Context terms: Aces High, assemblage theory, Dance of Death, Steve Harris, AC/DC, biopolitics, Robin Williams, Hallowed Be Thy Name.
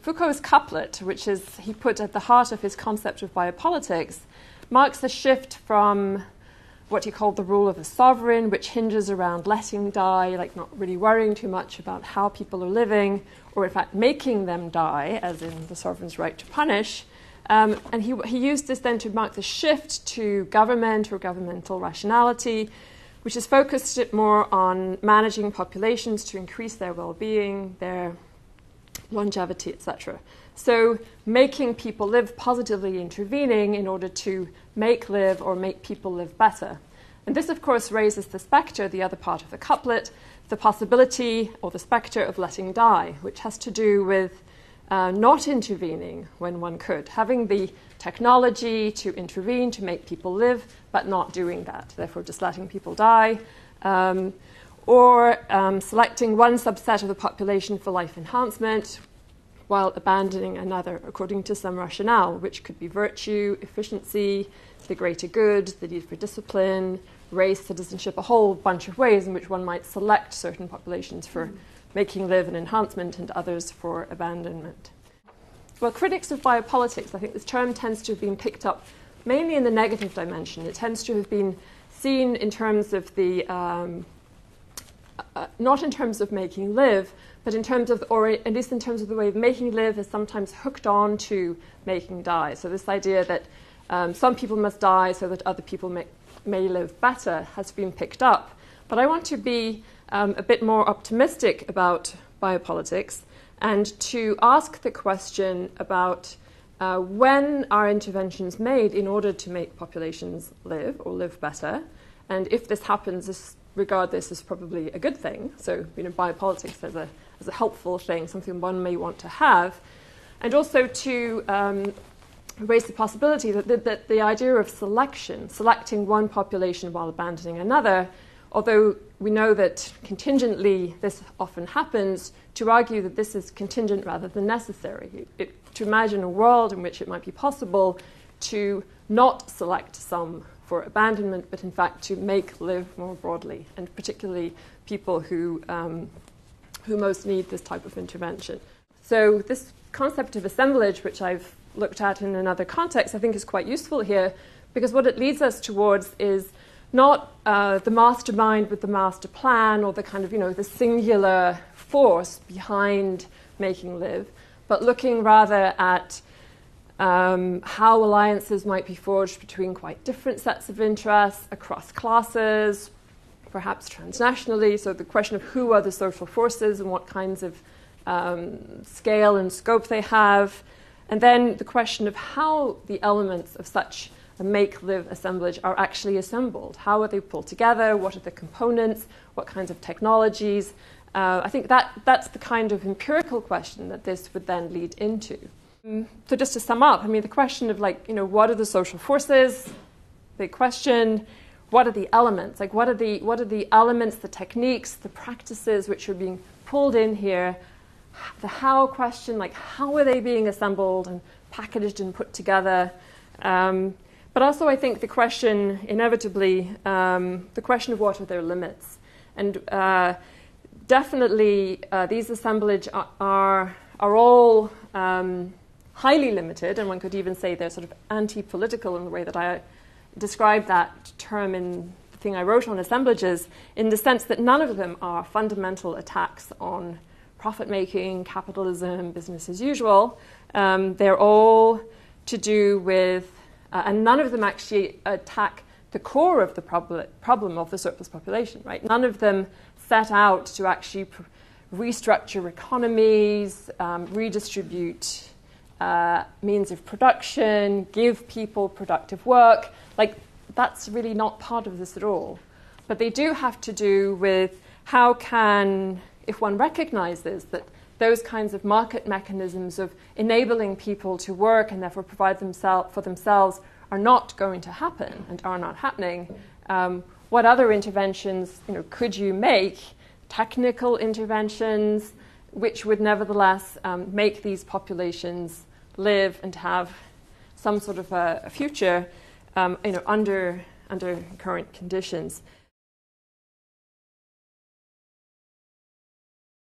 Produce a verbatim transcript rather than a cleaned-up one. Foucault's couplet, which is he put at the heart of his concept of biopolitics, marks a shift from what he called the rule of the sovereign, which hinges around letting die, like not really worrying too much about how people are living, or in fact making them die, as in the sovereign's right to punish. Um, and he, he used this then to mark the shift to government or governmental rationality, which is focused more on managing populations to increase their well-being, their longevity, et cetera. So making people live, positively intervening in order to make live or make people live better. And this, of course, raises the spectre, the other part of the couplet, the possibility or the spectre of letting die, which has to do with uh, not intervening when one could, having the technology to intervene, to make people live, but not doing that, therefore just letting people die. Um, or um, selecting one subset of the population for life enhancement while abandoning another, according to some rationale, which could be virtue, efficiency, the greater good, the need for discipline, race, citizenship, a whole bunch of ways in which one might select certain populations for mm. making live and enhancement and others for abandonment. Well, critics of biopolitics, I think this term tends to have been picked up mainly in the negative dimension. It tends to have been seen in terms of the um, Uh, not in terms of making live, but in terms of, or at least in terms of the way of making live is sometimes hooked on to making die. So this idea that um, some people must die so that other people may, may live better has been picked up. But I want to be um, a bit more optimistic about biopolitics and to ask the question about uh, when are interventions made in order to make populations live or live better, and if this happens, this regard this as probably a good thing. So, you know, biopolitics as a, as a helpful thing, something one may want to have. And also to um, raise the possibility that the, that the idea of selection, selecting one population while abandoning another, although we know that contingently this often happens, to argue that this is contingent rather than necessary. It, it, to imagine a world in which it might be possible to not select some for abandonment, but in fact to make live more broadly, and particularly people who, um, who most need this type of intervention. So this concept of assemblage, which I've looked at in another context, I think is quite useful here, because what it leads us towards is not uh, the mastermind with the master plan or the kind of, you know, the singular force behind making live, but looking rather at Um, how alliances might be forged between quite different sets of interests, across classes, perhaps transnationally. So the question of who are the social forces and what kinds of um, scale and scope they have. And then the question of how the elements of such a make-live assemblage are actually assembled. How are they pulled together? What are the components? What kinds of technologies? Uh, I think that, that's the kind of empirical question that this would then lead into. So just to sum up, I mean, the question of, like, you know, what are the social forces? Big question. What are the elements? Like, what are the, what are the elements, the techniques, the practices which are being pulled in here? The how question, like, how are they being assembled and packaged and put together? Um, but also, I think the question, inevitably, um, the question of what are their limits? And uh, definitely, uh, these assemblage are, are, are all... Um, highly limited, and one could even say they're sort of anti-political in the way that I described that term in the thing I wrote on assemblages, in the sense that none of them are fundamental attacks on profit-making, capitalism, business as usual. Um, they're all to do with, uh, and none of them actually attack the core of the prob- problem of the surplus population, right? None of them set out to actually pr- restructure economies, um, redistribute Uh, means of production, give people productive work. Like, that's really not part of this at all. But they do have to do with how can, if one recognizes that those kinds of market mechanisms of enabling people to work and therefore provide themselves for themselves are not going to happen and are not happening, um, what other interventions, you know, could you make, technical interventions, which would nevertheless um, make these populations live and have some sort of a, a future, um, you know, under under current conditions.